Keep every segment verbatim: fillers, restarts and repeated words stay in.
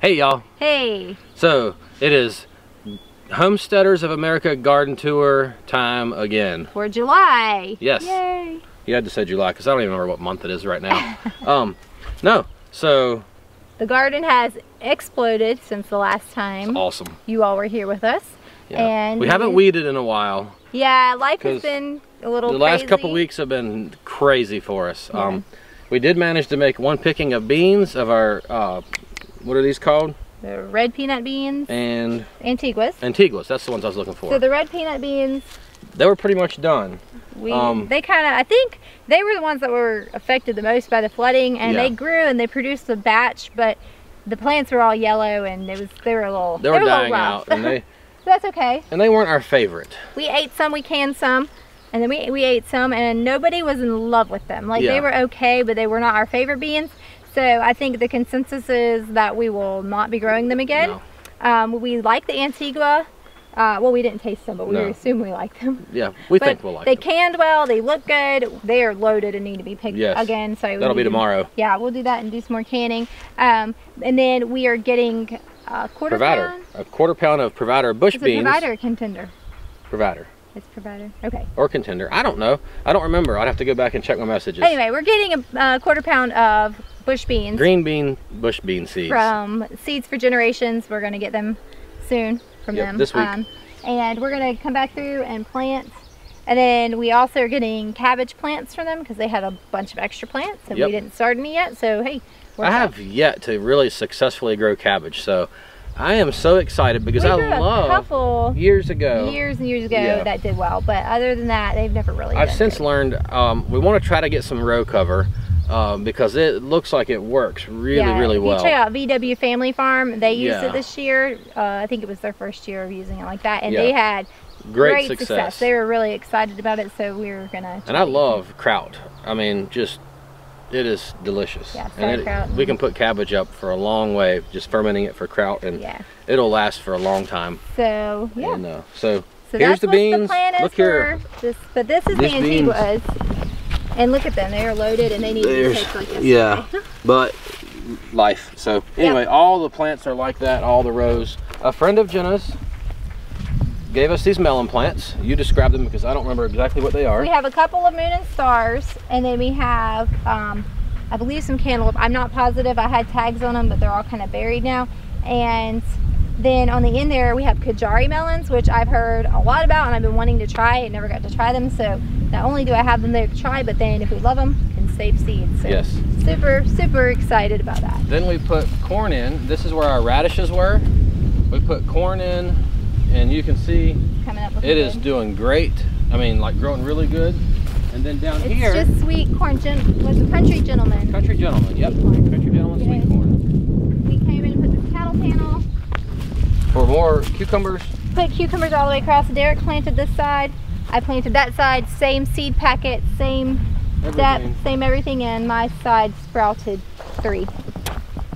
Hey y'all. Hey. So it is Homesteaders of America garden tour time again. For July. Yes. Yay. You had to say July because I don't even remember what month it is right now. um, no. So. The garden has exploded since the last time. It's awesome. You all were here with us. Yeah. And we haven't weeded in a while. Yeah, life has been a little crazy. The last couple weeks have been crazy for us. Yeah. Um, we did manage to make one picking of beans of our, uh, what are these called? The red peanut beans. And? Antiguas. Antiguas, that's the ones I was looking for. So the red peanut beans. They were pretty much done. We, um, they kind of, I think they were the ones that were affected the most by the flooding, and yeah. they grew and they produced a batch, but the plants were all yellow and it was, they were a little, they were, they were dying out. And they, that's okay. And they weren't our favorite. We ate some, we canned some, and then we, we ate some, and nobody was in love with them. Like, yeah. they were okay, but they were not our favorite beans. So I think the consensus is that we will not be growing them again. No. Um, we like the Antigua. Uh, well, we didn't taste them, but we no. assume we like them. Yeah, we but think we'll like they them. They canned well, they look good, they are loaded and need to be picked yes. again. So that'll be tomorrow. Them. Yeah, we'll do that and do some more canning. Um, and then we are getting... A quarter Provider. Pound? A quarter pound of Provider bush it's beans. Provider or contender? Provider. It's Provider. Okay. Or contender. I don't know. I don't remember. I'd have to go back and check my messages. Anyway, we're getting a uh, quarter pound of bush beans. Green bean bush bean seeds. From Seeds for Generations. We're going to get them soon from yep, them. This week. Um, and we're going to come back through and plant. And then we also are getting cabbage plants from them because they had a bunch of extra plants and yep. we didn't start any yet. So, hey. I have yet to really successfully grow cabbage, so I am so excited because I love years ago. Years and years ago yeah. that did well, but other than that, they've never really I've since good. learned um, we want to try to get some row cover um, because it looks like it works really, yeah, really well. You check out V W Family Farm. They used yeah. it this year. Uh, I think it was their first year of using it like that, and yeah. they had great, great success. success. They were really excited about it, so we were going to. And I love kraut. I mean, just... It is delicious. Yeah, and it, we can put cabbage up for a long way, just fermenting it for kraut, and yeah. it'll last for a long time. So, yeah. And, uh, so, so, here's that's the what beans. The plan is look here. This, but this is this the Antiguas. Beans. And look at them. They are loaded, and they need There's, to taste like this. Yeah, but life. So, anyway, yeah. all the plants are like that, all the rows. A friend of Jenna's gave us these melon plants. You described them because I don't remember exactly what they are. We have a couple of moon and stars, and then we have, um, I believe, some cantaloupe. I'm not positive. I had tags on them, but they're all kind of buried now. And then on the end there, we have Kajari melons, which I've heard a lot about, and I've been wanting to try. I never got to try them, so not only do I have them there to try, but then if we love them, we can save seeds. So yes. Super, super excited about that. Then we put corn in. This is where our radishes were. We put corn in. And you can see Coming up it is good. doing great. I mean, like growing really good. And then down it's here. It's just sweet corn. Gen was it Country Gentleman? Country Gentleman, yep. Corn. Country Gentleman, sweet corn. We came in and put this cattle panel. For more cucumbers. Put cucumbers all the way across. Derek planted this side. I planted that side. Same seed packet, same everything. depth, same everything. And my side sprouted three.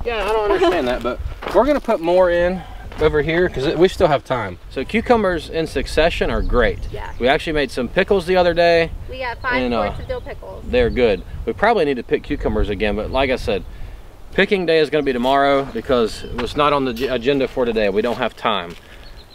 Yeah, I don't understand that, but we're going to put more in over here because we still have time. So cucumbers in succession are great. Yeah. We actually made some pickles the other day. We got five and, quarts uh, of dill pickles. They're good. We probably need to pick cucumbers again, but like I said, picking day is going to be tomorrow because it was not on the agenda for today. We don't have time.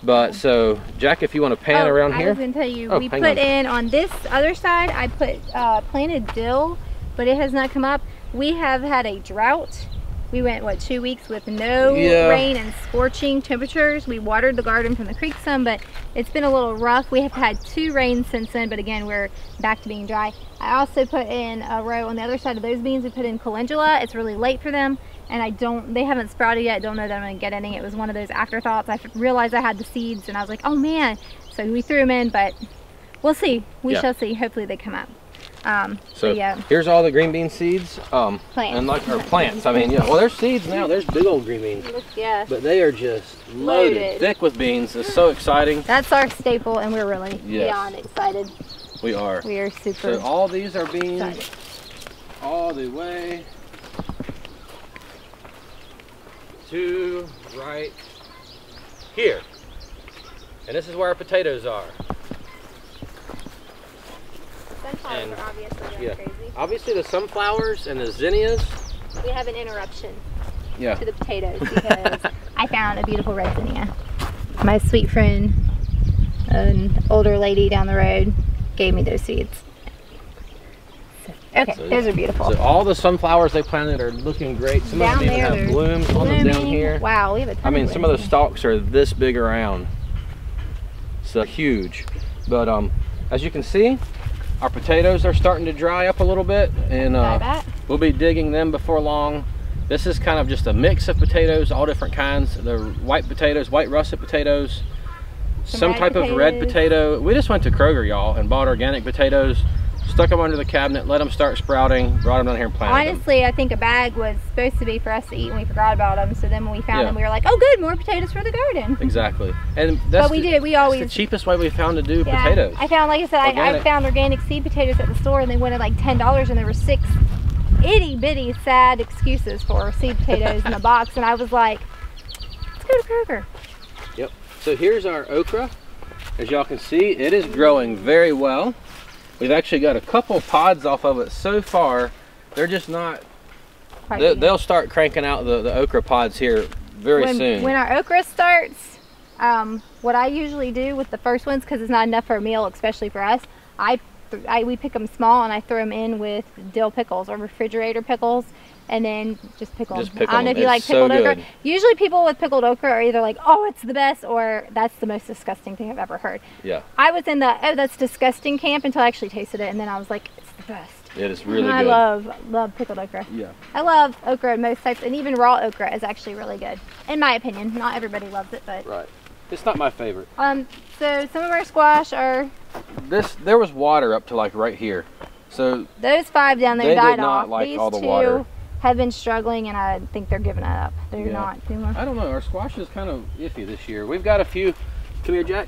But so, Jack, if you want to pan oh, around I here. I was going to tell you, oh, we put on. in on this other side, I put uh, planted dill, but it has not come up. We have had a drought. We went, what, two weeks with no yeah. rain and scorching temperatures. We watered the garden from the creek some, but it's been a little rough. We have had two rains since then, but again, we're back to being dry. I also put in a row on the other side of those beans. We put in calendula. It's really late for them, and I don't, they haven't sprouted yet. Don't know that I'm going to get any. It was one of those afterthoughts. I realized I had the seeds, and I was like, oh, man. So we threw them in, but we'll see. We yeah. shall see. Hopefully they come up. Um, so, so yeah. here's all the green bean seeds, um, plants. and like or plants. I mean, yeah. Well, there's seeds now. There's big old green beans. Yeah. But they are just loaded, loaded, thick with beans. It's so exciting. That's our staple, and we're really yes. beyond excited. We are. We are super. So all these are beans, excited. all the way to right here, and this is where our potatoes are. And, are obviously, yeah. crazy. obviously the sunflowers and the zinnias. We have an interruption. yeah. to the potatoes because I found a beautiful rosinia. My sweet friend, an older lady down the road, gave me those seeds. So, okay, so, those are beautiful. So all the sunflowers they planted are looking great. Some down of them there, even have blooms blooming. On them down here. Wow, we have a ton I mean, of some of those stalks are this big around. So huge. But um, as you can see, our potatoes are starting to dry up a little bit, and uh, we'll be digging them before long. This is kind of just a mix of potatoes, all different kinds. The white potatoes, white russet potatoes, some, some type potatoes. of red potato. We just went to Kroger, y'all, and bought organic potatoes, stuck them under the cabinet, let them start sprouting, brought them down here and planted them. Honestly, I think a bag was supposed to be for us to eat, and we forgot about them. So then when we found yeah. them, we were like, oh good, more potatoes for the garden. Exactly. And that's but we the, did, we always, that's the cheapest way we found to do yeah, potatoes. I found, like I said, I, I found organic seed potatoes at the store, and they went at like ten dollars, and there were six itty bitty sad excuses for seed potatoes in the box, and I was like, let's go to Kroger. Yep. So here's our okra. As y'all can see, it is growing very well. We've actually got a couple pods off of it so far. They're just not, they, they'll start cranking out the, the okra pods here very when, soon. When our okra starts, um, what I usually do with the first ones, because it's not enough for a meal, especially for us, I, I we pick them small and I throw them in with dill pickles or refrigerator pickles, and then just pickle them. Just pickle I don't know if you like pickled so okra. Good. Usually people with pickled okra are either like, oh, it's the best, or that's the most disgusting thing I've ever heard. Yeah. I was in the, oh, that's disgusting camp until I actually tasted it, and then I was like, it's the best. It is really and I good. I love, love pickled okra. Yeah. I love okra in most types, and even raw okra is actually really good, in my opinion. Not everybody loves it, but. Right. It's not my favorite. Um. So some of our squash are. This, there was water up to like right here. So. Those five down there died off. They did not like These all the two, water. have been struggling, and I think they're giving it up. They're yeah. not anymore. I don't know. Our squash is kind of iffy this year. We've got a few. Come here, Jack.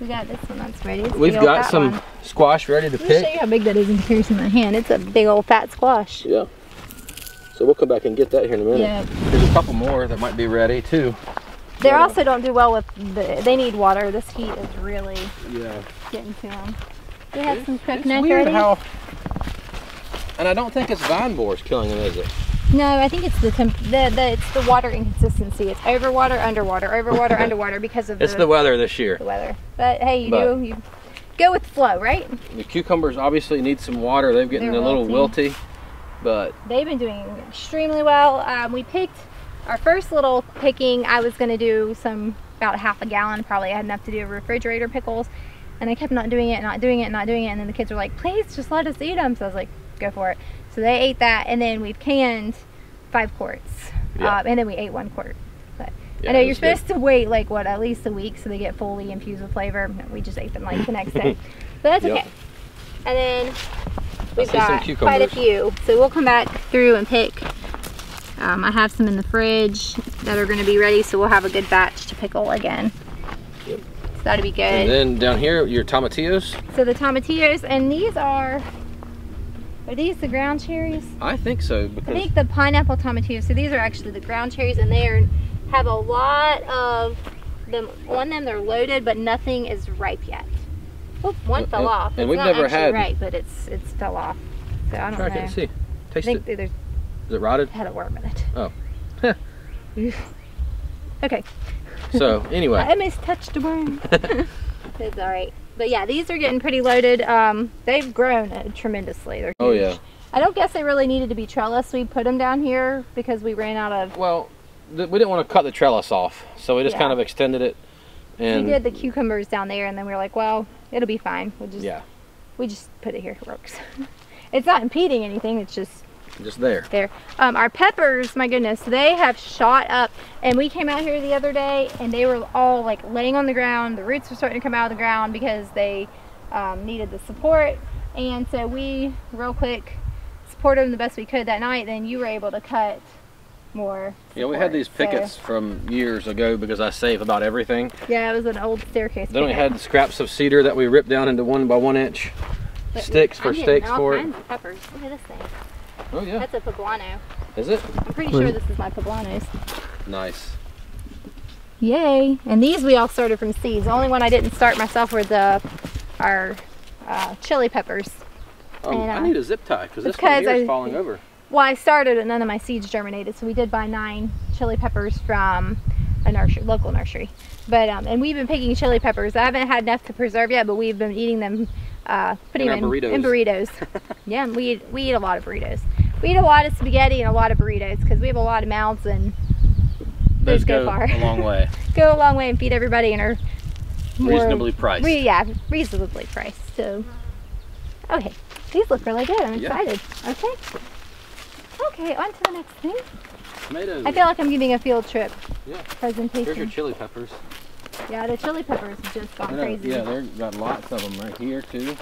We got this one that's ready. It's We've got some one. squash ready to Let pick. Let me show you how big that is in comparison to my hand. It's a big old fat squash. Yeah. So we'll come back and get that here in a minute. Yeah. There's a couple more that might be ready too. They but, also don't do well with the, they need water. This heat is really yeah. getting to them. We have it's, some cooked nuts ready. How And I don't think it's vine borers killing them, is it? No, I think it's the, temp the, the it's the water inconsistency. It's over water, underwater, over water, underwater because of the... It's the weather this year. The weather. But hey, you but do, you go with the flow, right? The cucumbers obviously need some water. They're getting They're a wilting. little wilty, but... They've been doing extremely well. Um, we picked our first little picking. I was gonna do some, about half a gallon probably. I had enough to do refrigerator pickles, and I kept not doing it, not doing it, not doing it, and then the kids were like, please just let us eat them. So I was like, go for it. So they ate that, and then we've canned five quarts, yeah. um, and then we ate one quart. But yeah, I know you're supposed good. to wait like what at least a week so they get fully infused with flavor. We just ate them like the next day, but that's yep. okay. And then we've got quite a few, so we'll come back through and pick. Um, I have some in the fridge that are going to be ready, so we'll have a good batch to pickle again. Yep. So that'll be good. And then down here, your tomatillos. So the tomatillos, and these are. Are these the ground cherries? I think so. Because I think the pineapple tomatillos. So these are actually the ground cherries, and they are, have a lot of them on them. They're loaded, but nothing is ripe yet. Oop, one and, fell off. And it's we've not never had ripe, but it's it's fell off. So I don't try know. I can see. Taste I think it. Is it rotted? Had a worm in it. Oh. Okay. So anyway. I almost touched a worm. It's all right. But yeah, these are getting pretty loaded. Um, they've grown tremendously. They're huge. Oh yeah. I don't guess they really needed to be trellis. We put them down here because we ran out of. Well, th we didn't want to cut the trellis off, so we just yeah. kind of extended it. And we did the cucumbers down there, and then we were like, well, it'll be fine. We'll just yeah. We just put it here. It works. It's not impeding anything. It's just. Just there. There. Um, our peppers, my goodness, they have shot up. And we came out here the other day, and they were all like laying on the ground. The roots were starting to come out of the ground because they um, needed the support. And so we real quick supported them the best we could that night. Then you were able to cut more support. Yeah, we had these pickets so. from years ago because I save about everything. Yeah, it was an old staircase. Then picket. we had scraps of cedar that we ripped down into one by one inch but sticks for stakes for it. Peppers. Look at this thing. Oh yeah. That's a poblano. Is it? I'm pretty sure this is my poblanos. Nice. Yay! And these we all started from seeds. The only one I didn't start myself were the our uh, chili peppers. Um, and, uh, I need a zip tie cause this one here is falling over. Well, I started and none of my seeds germinated, so we did buy nine chili peppers from a nursery, local nursery. But um, and we've been picking chili peppers. I haven't had enough to preserve yet, but we've been eating them, uh, putting in them burritos. in burritos. Yeah, we eat, we eat a lot of burritos. We eat a lot of spaghetti and a lot of burritos because we have a lot of mouths, and those go, go far. a long way. Go a long way and feed everybody, and are more reasonably priced. Re yeah, reasonably priced. So, okay, these look really good. I'm excited. Yeah. Okay. Okay, on to the next thing. Tomatoes. I feel like I'm giving a field trip yeah. presentation. Here's your chili peppers. Yeah, the chili peppers have just gone know, crazy. Yeah, they've got lots of them right here too.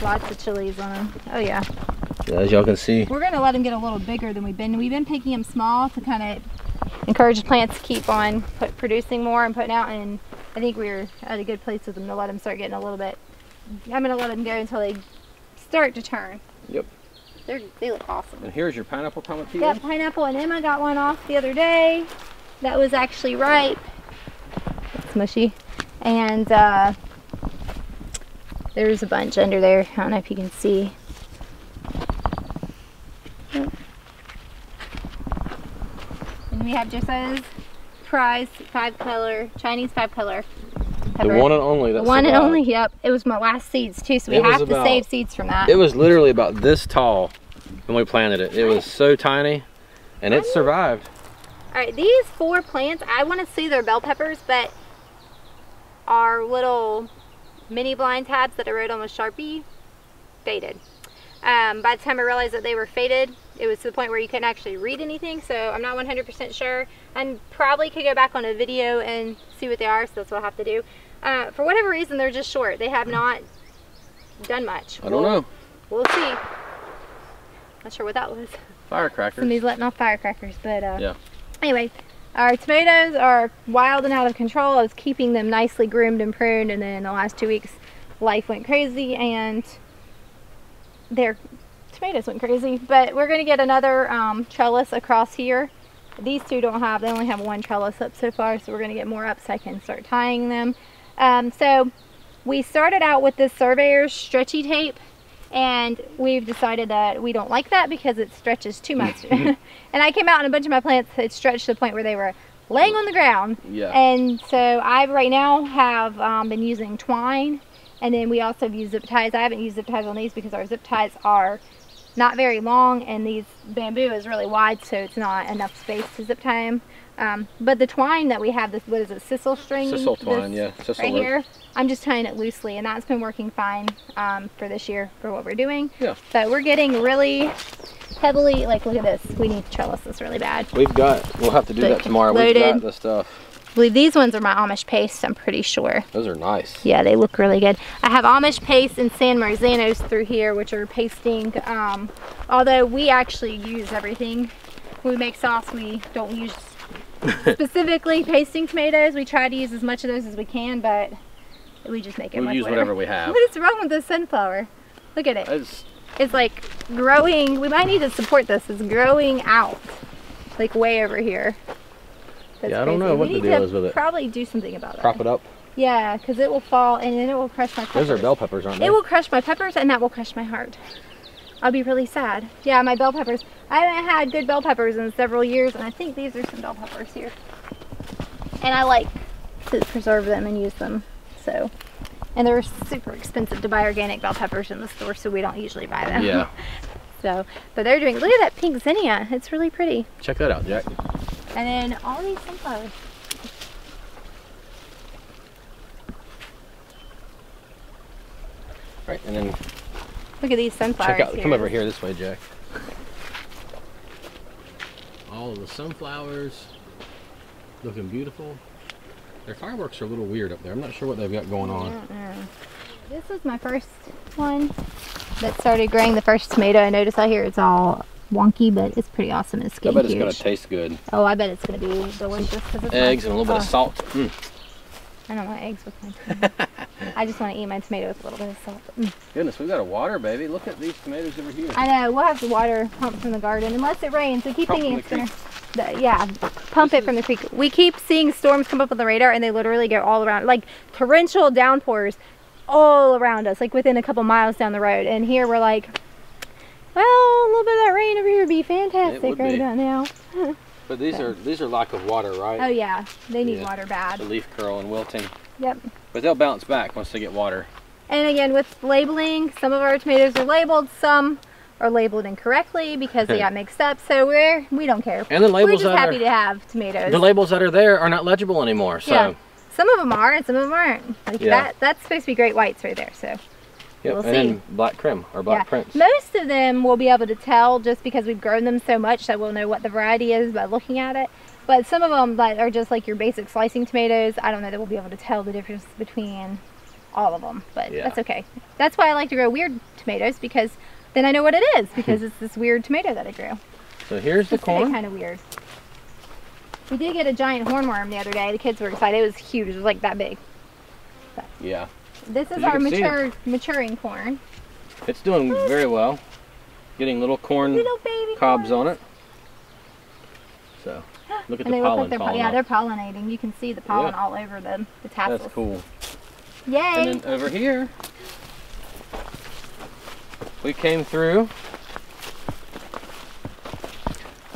Lots of chilies on them. Oh yeah. Yeah, as y'all can see. We're gonna let them get a little bigger than we've been. We've been picking them small to kind of encourage the plants to keep on put, producing more and putting out. And I think we're at a good place with them to let them start getting a little bit. I'm gonna let them go until they start to turn. Yep. They're, they look awesome. And here's your pineapple tomatillo. Yeah, pineapple, and Emma got one off the other day that was actually ripe. It's mushy. And uh, there's a bunch under there. I don't know if you can see. And we have Jose's Prize five color, Chinese five color. Pepper. The one and only. That's the one and only, yep. It was my last seeds too, so we have to save seeds from that. It was literally about this tall when we planted it. It was so tiny, and it survived. All right, these four plants, I want to see their bell peppers, but our little mini blind tabs that I wrote on with Sharpie faded. Um, by the time I realized that they were faded, it was to the point where you couldn't actually read anything, so I'm not one hundred percent sure. I probably could go back on a video and see what they are, so that's what I'll have to do. Uh, for whatever reason, they're just short. They have not done much. I don't we'll, know. We'll see. Not sure what that was. Firecrackers. Somebody's letting off firecrackers, but uh, yeah. Anyway, our tomatoes are wild and out of control. I was keeping them nicely groomed and pruned, and then the last two weeks, life went crazy, and their tomatoes went crazy. But we're going to get another um, trellis across here. These two don't have, they only have one trellis up so far, so we're going to get more up so I can start tying them. Um, so we started out with this Surveyor's stretchy tape, and we've decided that we don't like that because it stretches too much. And I came out and a bunch of my plants had stretched to the point where they were laying on the ground. Yeah. And so I right now have um, been using twine. And then we also have used zip ties. I haven't used zip ties on these because our zip ties are not very long, and these bamboo is really wide, so it's not enough space to zip tie them. Um, but the twine that we have, this, what is it, sisal string? Sisal twine, yeah. Sisal right loop. Here. I'm just tying it loosely, and that's been working fine um, for this year for what we're doing. Yeah. But we're getting really heavily, like, look at this. We need to trellis this really bad. We've got, we'll have to do Book that tomorrow. Loaded. We've got the stuff. I believe these ones are my Amish Paste, I'm pretty sure. Those are nice. Yeah, they look really good. I have Amish Paste and San Marzano's through here, which are pasting. Um, although we actually use everything. When we make sauce, we don't use specifically pasting tomatoes. We try to use as much of those as we can, but we just make it. We we'll use whatever. whatever we have. What is wrong with this sunflower? Look at it. It's, it's like growing. We might need to support this. It's growing out, like way over here. That's yeah, I don't crazy. know what we the deal is with it. Probably do something about it. Prop that. it up. Yeah, because it will fall and then it will crush my peppers. Those are bell peppers, aren't they? It will crush my peppers, and that will crush my heart. I'll be really sad. Yeah, my bell peppers. I haven't had good bell peppers in several years, and I think these are some bell peppers here. And I like to preserve them and use them. So, and they're super expensive to buy organic bell peppers in the store, so we don't usually buy them. Yeah. So, but they're doing. Look at that pink zinnia. It's really pretty. Check that out, Jack. And then all these sunflowers. Right, and then look at these sunflowers. Check out, here. Come over here this way, Jack. All of the sunflowers looking beautiful. Their fireworks are a little weird up there. I'm not sure what they've got going on. I don't know. This was my first one that started growing. The first tomato I noticed out here, it's all wonky, but it's pretty awesome. It's getting I bet huge. It's going to taste good. Oh, I bet it's going to be delicious. It's eggs and a little oh. bit of salt. Mm. I don't want eggs with my tomato. I just want to eat my tomato with a little bit of salt. Mm. Goodness, we've got a water, baby. Look at these tomatoes over here. I know. We'll have the water pumped from the garden, unless it rains. We keep pump thinking it's going to... Yeah, pump this it from the creek. We keep seeing storms come up on the radar, and they literally go all around. Like, torrential downpours all around us, like within a couple miles down the road. And here we're like... Well, a little bit of that rain over here would be fantastic. thick right about now. But these so. are these are lack of water, right? Oh yeah, they need yeah. water bad. The leaf curl and wilting. Yep. But they'll bounce back once they get water. And again, with labeling, some of our tomatoes are labeled, some are labeled incorrectly because they got mixed up. So we're we don't care. And the labels we're just happy are, to have tomatoes. The labels that are there are not legible anymore. So yeah. Some of them are and some of them aren't. Like yeah. that that's supposed to be great whites right there. So. Yep, we'll and see. Then black creme or black yeah. prints. Most of them we'll be able to tell just because we've grown them so much that we'll know what the variety is by looking at it. But some of them that are just like your basic slicing tomatoes, I don't know that we'll be able to tell the difference between all of them, but yeah. that's okay. That's why I like to grow weird tomatoes, because then I know what it is, because it's this weird tomato that I grew. So here's the corn. It's kind of weird. We did get a giant hornworm the other day. The kids were excited. It was huge. It was like that big. But. Yeah. This is our mature, maturing corn. It's doing very well. Getting little corn little baby cobs corn. on it. So, look at and the they pollen. Look like pollen yeah, off. They're pollinating. You can see the pollen yeah. all over the, the tassels. That's cool. Yay! And then over here, we came through.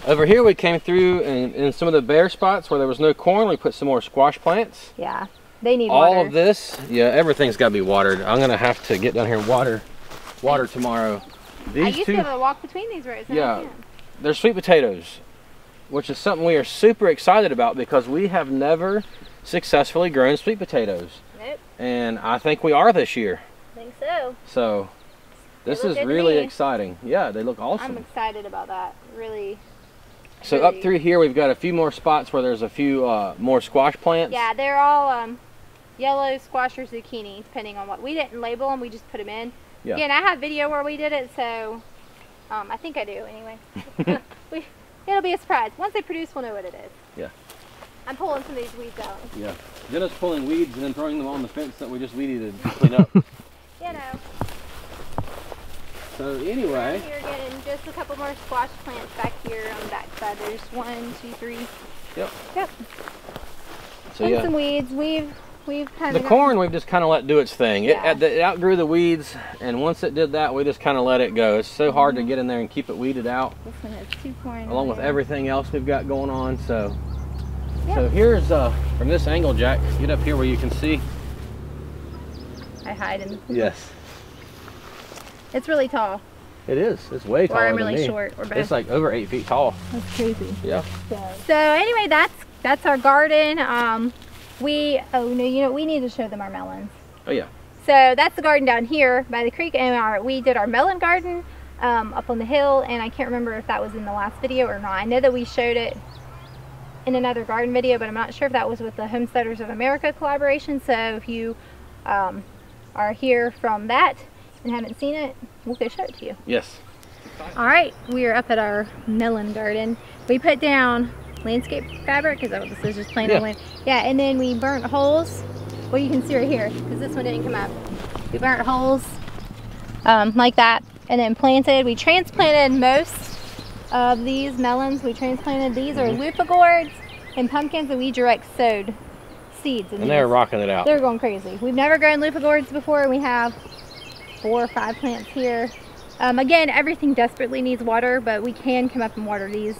Over here, we came through, and in some of the bare spots where there was no corn, we put some more squash plants. Yeah. They need all water. of this, yeah. Everything's got to be watered. I'm gonna have to get down here and water, water tomorrow. These I used two, to be able to walk between these rows. Yeah, they're sweet potatoes, which is something we are super excited about because we have never successfully grown sweet potatoes. Nope. And I think we are this year. I think so. So, this is really exciting. Yeah, they look awesome. I'm excited about that. Really. So really. Up through here, we've got a few more spots where there's a few uh, more squash plants. Yeah, they're all. Um, Yellow squash or zucchini, depending on what. We didn't label them, we just put them in. Yeah. Again, I have video where we did it, so um, I think I do anyway. we, it'll be a surprise. Once they produce, we'll know what it is. Yeah. I'm pulling some of these weeds out. Yeah. Jenna's pulling weeds and then throwing them on the fence that we just weeded and clean up. You know. So anyway. We're getting just a couple more squash plants back here on the back side. There's one, two, three. Yep. Yep. So, and yeah. some weeds. We've. We've the corn we've just kind of let do its thing. Yeah. It, it outgrew the weeds, and once it did that, we just kind of let it go. It's so hard mm-hmm. to get in there and keep it weeded out. This one has two corn along with there. everything else we've got going on. So, yep. so here's uh, from this angle, Jack. Get up here where you can see. I hide in. Yes. It's really tall. It is. It's way taller. Or I'm really than me. short. Or both. It's like over eight feet tall. That's crazy. Yeah. So, so anyway, that's that's our garden. Um. We, oh no, you know, we need to show them our melons. Oh yeah. So that's the garden down here by the creek, and our, we did our melon garden um, up on the hill, and I can't remember if that was in the last video or not. I know that we showed it in another garden video, but I'm not sure if that was with the Homesteaders of America collaboration. So if you um, are here from that and haven't seen it, we'll go show it to you. Yes. All right, we are up at our melon garden. We put down landscape fabric, because this is just plain yeah. land. Yeah, and then we burnt holes. Well, you can see right here, because this one didn't come up. We burnt holes um, like that, and then planted. We transplanted most of these melons. We transplanted these are lupigords and pumpkins, and we direct sowed seeds. And these. They're rocking it out. They're going crazy. We've never grown lupigords before. We have four or five plants here. Um, again, everything desperately needs water, but we can come up and water these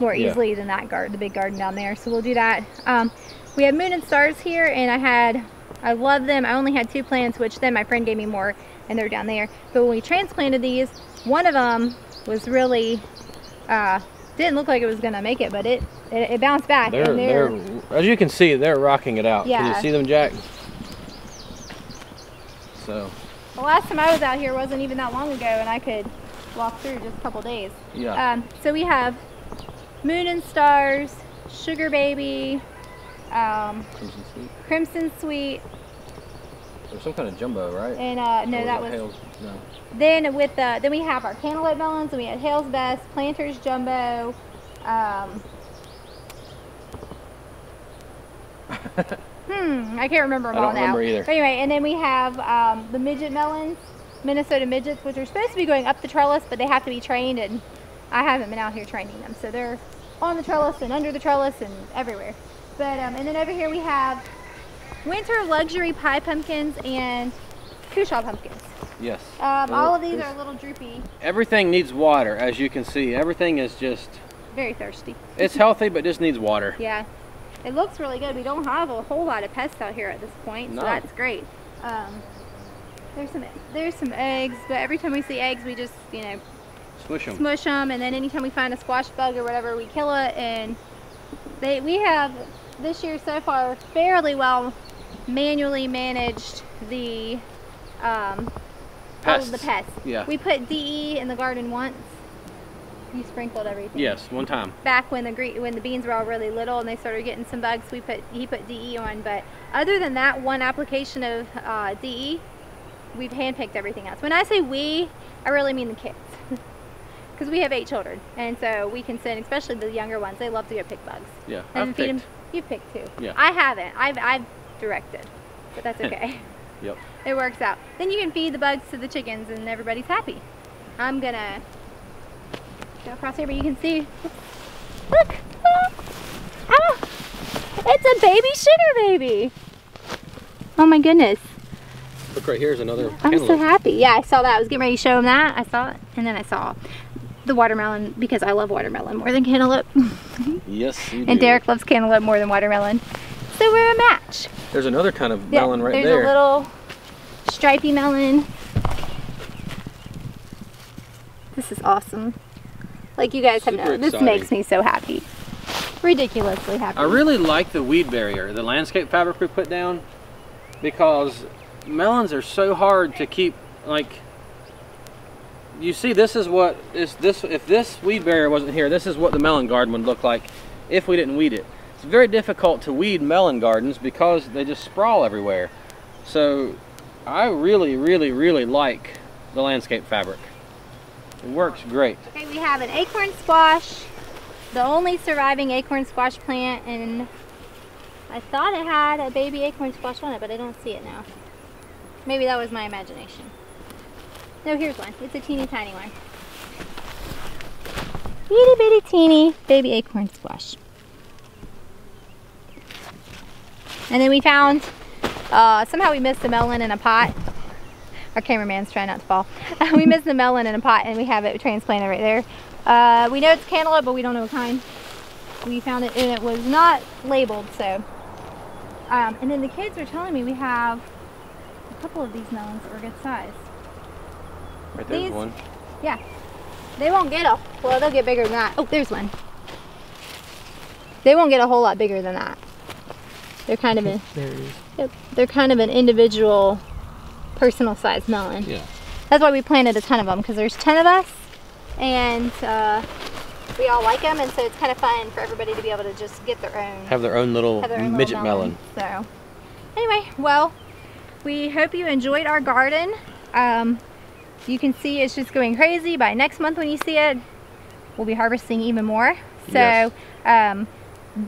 more easily yeah. than that garden, the big garden down there. So we'll do that. Um, we have moon and stars here, and I had, I love them. I only had two plants, which then my friend gave me more, and they're down there. But when we transplanted these, one of them was really, uh, didn't look like it was gonna make it, but it it, it bounced back. They're, and they're, they're, as you can see, they're rocking it out. Yeah. Can you see them, Jack? So. The last time I was out here wasn't even that long ago, and I could walk through just a couple days. Yeah. Um, so we have moon and stars, sugar baby, um, crimson sweet. Crimson sweet. There's some kind of jumbo, right? And uh, no, that was. Hale's, no. Then with uh, then we have our cantaloupe melons, and we had Hale's Best, Planter's Jumbo. Um, hmm, I can't remember them all now. I don't remember either. But anyway, and then we have um, the midget melons, Minnesota midgets, which are supposed to be going up the trellis, but they have to be trained, and I haven't been out here training them, so they're on the trellis and under the trellis and everywhere. But um, and then over here we have winter luxury pie pumpkins and Kushaw pumpkins. Yes. Um, all of these are a little droopy. Everything needs water, as you can see. Everything is just very thirsty. It's healthy, but just needs water. Yeah. It looks really good. We don't have a whole lot of pests out here at this point, so no. That's great. Um, there's some there's some eggs, but every time we see eggs, we just, you know, smush them. Smush them, and then anytime we find a squash bug or whatever, we kill it. And they we have this year so far fairly well manually managed the um, all of the pests. Yeah. We put D E in the garden once. You sprinkled everything. Yes, one time. Back when the green, when the beans were all really little and they started getting some bugs, we put he put D E on. But other than that one application of uh, D E, we've handpicked everything else. When I say we, I really mean the kids, because we have eight children, and so we can send, especially the younger ones. They love to go pick bugs. Yeah, and I've feed picked. Them. You picked too. Yeah. I haven't. I've I've directed, but that's okay. Yep. It works out. Then you can feed the bugs to the chickens, and everybody's happy. I'm gonna. Across here, but you can see, look, oh, oh, it's a baby sugar baby. Oh my goodness. Look right here is another I'm cantaloupe. So happy. Yeah, I saw that. I was getting ready to show them that. I saw it, and then I saw the watermelon, because I love watermelon more than cantaloupe. Yes, you do. And Derek loves cantaloupe more than watermelon. So we're a match. There's another kind of melon yeah, right there's there. There's a little stripy melon. This is awesome. Like you guys have known, this makes me so happy. Ridiculously happy. I really like the weed barrier, the landscape fabric we put down, because melons are so hard to keep, like, you see this is what, is this, if this weed barrier wasn't here, this is what the melon garden would look like if we didn't weed it. It's very difficult to weed melon gardens because they just sprawl everywhere. So I really, really, really like the landscape fabric. It works great. Okay, we have an acorn squash, the only surviving acorn squash plant, and I thought it had a baby acorn squash on it, but I don't see it now. Maybe that was my imagination. No, here's one. It's a teeny tiny one. Itty bitty teeny baby acorn squash. And then we found, uh, somehow we missed a melon in a pot. Our cameraman's trying not to fall. We missed the melon in a pot, and we have it transplanted right there. Uh, we know it's cantaloupe, but we don't know what kind. We found it, and it was not labeled, so. Um, and then the kids were telling me we have a couple of these melons that were good size. Right there's these, one. Yeah. They won't get a, well, they'll get bigger than that. Oh, there's one. They won't get a whole lot bigger than that. They're kind of an, there it is. Yep, they're kind of an individual personal size melon. Yeah. That's why we planted a ton of them, because there's ten of us, and uh, we all like them, and so it's kind of fun for everybody to be able to just get their own. Have their own little their own midget melon. melon. So anyway, well, we hope you enjoyed our garden. Um, you can see it's just going crazy. By next month when you see it, we'll be harvesting even more. So yes. um,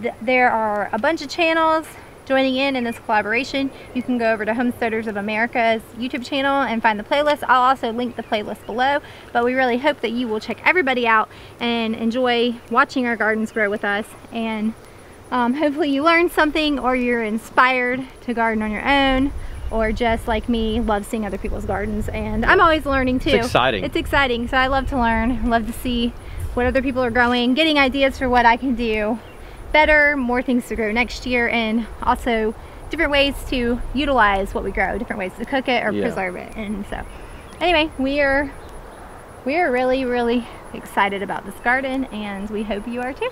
th there are a bunch of channels joining in in this collaboration. You can go over to Homesteaders of America's YouTube channel and find the playlist. I'll also link the playlist below, but we really hope that you will check everybody out and enjoy watching our gardens grow with us, and um, hopefully you learned something, or you're inspired to garden on your own, or just like me, love seeing other people's gardens. And I'm always learning too. It's exciting. It's exciting, so I love to learn, love to see what other people are growing, getting ideas for what I can do better, more things to grow next year, and also different ways to utilize what we grow, different ways to cook it or yeah. preserve it. And so anyway, we are we are really really excited about this garden, and we hope you are too.